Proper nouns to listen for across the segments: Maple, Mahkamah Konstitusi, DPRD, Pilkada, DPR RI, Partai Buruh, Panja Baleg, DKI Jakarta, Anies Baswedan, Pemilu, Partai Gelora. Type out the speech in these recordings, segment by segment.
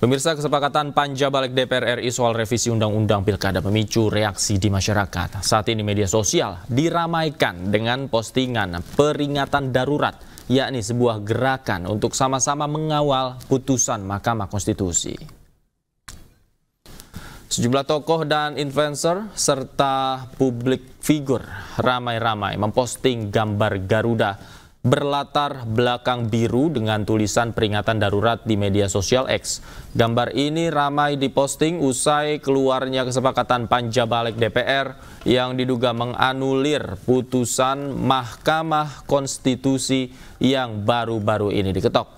Pemirsa, kesepakatan Panja Baleg DPR RI soal revisi Undang-Undang Pilkada memicu reaksi di masyarakat. Saat ini media sosial diramaikan dengan postingan peringatan darurat, yakni sebuah gerakan untuk sama-sama mengawal putusan Mahkamah Konstitusi. Sejumlah tokoh dan influencer serta publik figur ramai-ramai memposting gambar Garuda berlatar belakang biru dengan tulisan peringatan darurat di media sosial X. Gambar ini ramai diposting usai keluarnya kesepakatan Panja Baleg DPR yang diduga menganulir putusan Mahkamah Konstitusi yang baru-baru ini diketok.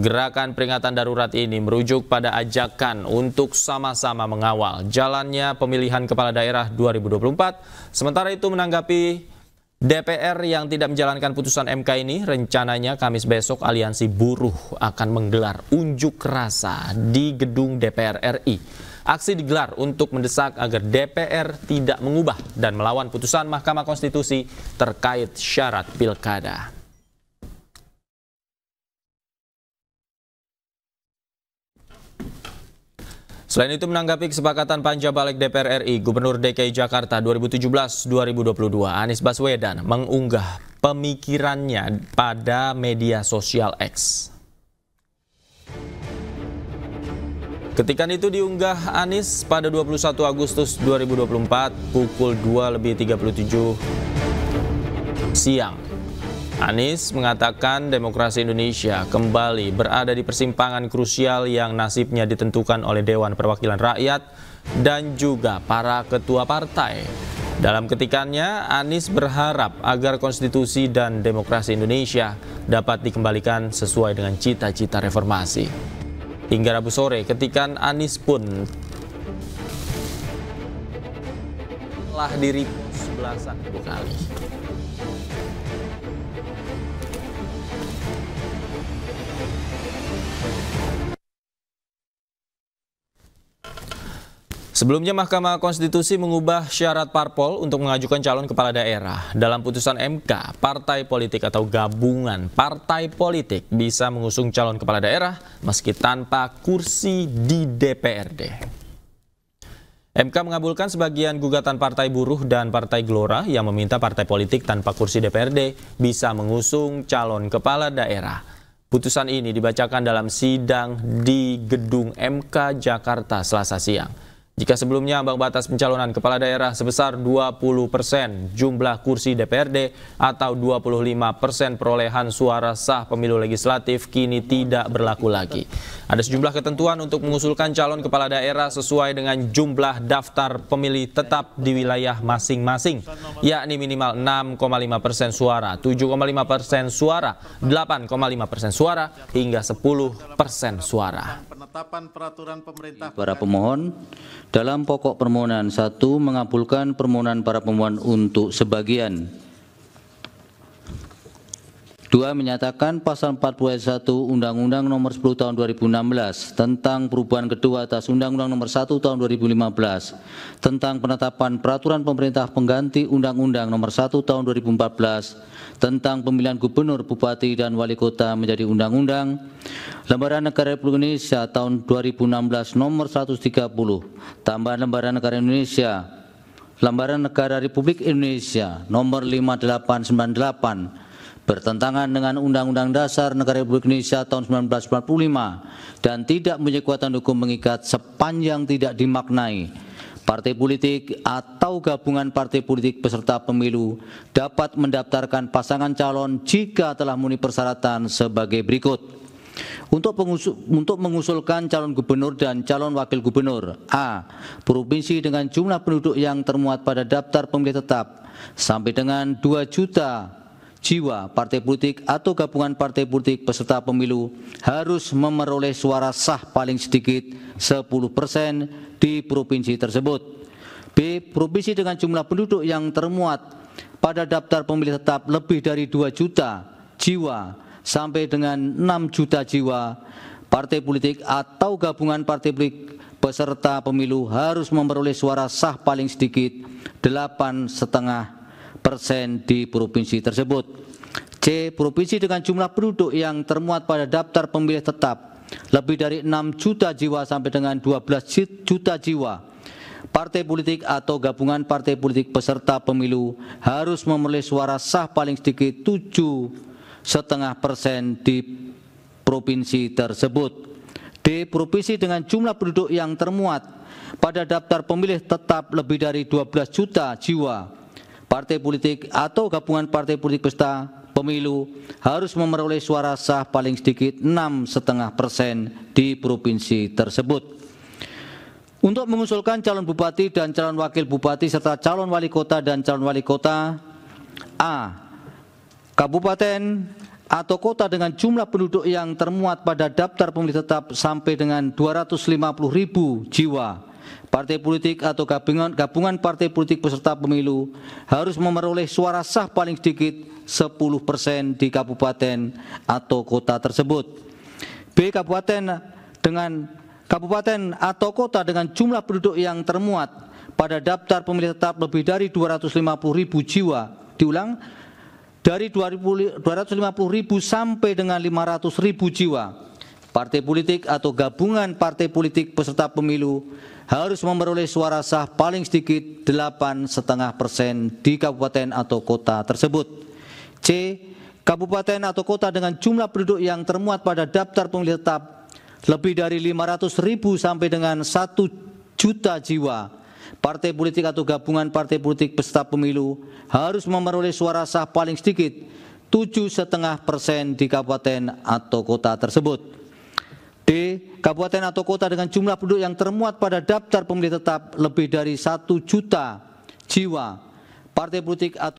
Gerakan peringatan darurat ini merujuk pada ajakan untuk sama-sama mengawal jalannya pemilihan kepala daerah 2024. Sementara itu, menanggapi DPR yang tidak menjalankan putusan MK ini, rencananya Kamis besok aliansi buruh akan menggelar unjuk rasa di gedung DPR RI. Aksi digelar untuk mendesak agar DPR tidak mengubah dan melawan putusan Mahkamah Konstitusi terkait syarat pilkada. Selain itu, menanggapi kesepakatan Panja Baleg DPR RI, Gubernur DKI Jakarta 2017-2022 Anies Baswedan mengunggah pemikirannya pada media sosial X. Ketika itu diunggah Anies pada 21 Agustus 2024 pukul 2.37 siang. Anies mengatakan demokrasi Indonesia kembali berada di persimpangan krusial yang nasibnya ditentukan oleh Dewan Perwakilan Rakyat dan juga para ketua partai. Dalam ketikannya, Anies berharap agar konstitusi dan demokrasi Indonesia dapat dikembalikan sesuai dengan cita-cita reformasi. Hingga Rabu sore, ketikan Anies pun telah di-repost belasan kali. Sebelumnya, Mahkamah Konstitusi mengubah syarat parpol untuk mengajukan calon kepala daerah. Dalam putusan MK, partai politik atau gabungan partai politik bisa mengusung calon kepala daerah meski tanpa kursi di DPRD. MK mengabulkan sebagian gugatan Partai Buruh dan Partai Gelora yang meminta partai politik tanpa kursi DPRD bisa mengusung calon kepala daerah. Putusan ini dibacakan dalam sidang di Gedung MK Jakarta Selasa siang. Jika sebelumnya ambang batas pencalonan kepala daerah sebesar 20% jumlah kursi DPRD atau 25% perolehan suara sah pemilu legislatif, kini tidak berlaku lagi. Ada sejumlah ketentuan untuk mengusulkan calon kepala daerah sesuai dengan jumlah daftar pemilih tetap di wilayah masing-masing, yakni minimal 6,5% suara, 7,5% suara, 8,5% suara, hingga 10% suara. Para pemohon, dalam pokok permohonan 1 mengabulkan permohonan para pemohon untuk sebagian. 2. Menyatakan pasal 41 Undang-Undang Nomor 10 Tahun 2016 tentang perubahan kedua atas Undang-Undang Nomor 1 Tahun 2015 tentang penetapan peraturan pemerintah pengganti Undang-Undang Nomor 1 Tahun 2014 tentang pemilihan gubernur, bupati dan wali kota menjadi Undang-Undang Lembaran Negara Republik Indonesia Tahun 2016 Nomor 130 Tambahan Lembaran Negara Indonesia Lembaran Negara Republik Indonesia Nomor 5898 bertentangan dengan Undang-Undang Dasar Negara Republik Indonesia tahun 1945 dan tidak mempunyai kekuatan hukum mengikat sepanjang tidak dimaknai. Partai politik atau gabungan partai politik peserta pemilu dapat mendaftarkan pasangan calon jika telah memenuhi persyaratan sebagai berikut. Untuk mengusulkan calon gubernur dan calon wakil gubernur A. Provinsi dengan jumlah penduduk yang termuat pada daftar pemilih tetap sampai dengan 2 juta jiwa, partai politik atau gabungan partai politik peserta pemilu harus memperoleh suara sah paling sedikit 10% di provinsi tersebut. B. Provinsi dengan jumlah penduduk yang termuat pada daftar pemilih tetap lebih dari 2 juta jiwa sampai dengan 6 juta jiwa, partai politik atau gabungan partai politik peserta pemilu harus memperoleh suara sah paling sedikit 8,5% di provinsi tersebut. C. Provinsi dengan jumlah penduduk yang termuat pada daftar pemilih tetap lebih dari 6 juta jiwa sampai dengan 12 juta jiwa, partai politik atau gabungan partai politik peserta pemilu harus memperoleh suara sah paling sedikit 7,5% di provinsi tersebut. D. Provinsi dengan jumlah penduduk yang termuat pada daftar pemilih tetap lebih dari 12 juta jiwa, partai politik atau gabungan partai politik peserta pemilu harus memperoleh suara sah paling sedikit 6,5% di provinsi tersebut. Untuk mengusulkan calon bupati dan calon wakil bupati serta calon wali kota dan calon wali kota, A. Kabupaten atau kota dengan jumlah penduduk yang termuat pada daftar pemilih tetap sampai dengan 250.000 jiwa, partai politik atau gabungan partai politik peserta pemilu harus memperoleh suara sah paling sedikit 10% di kabupaten atau kota tersebut. B. Kabupaten atau kota dengan jumlah penduduk yang termuat pada daftar pemilih tetap lebih dari 250.000 jiwa, diulang dari 250.000 sampai dengan 500.000 jiwa, partai politik atau gabungan partai politik peserta pemilu harus memperoleh suara sah paling sedikit 8,5% di kabupaten atau kota tersebut. C. Kabupaten atau kota dengan jumlah penduduk yang termuat pada daftar pemilih tetap lebih dari 500.000 sampai dengan 1 juta jiwa, partai politik atau gabungan partai politik peserta pemilu harus memperoleh suara sah paling sedikit 7,5% di kabupaten atau kota tersebut. D. Kabupaten atau kota dengan jumlah penduduk yang termuat pada daftar pemilih tetap lebih dari 1 juta jiwa, partai politik atau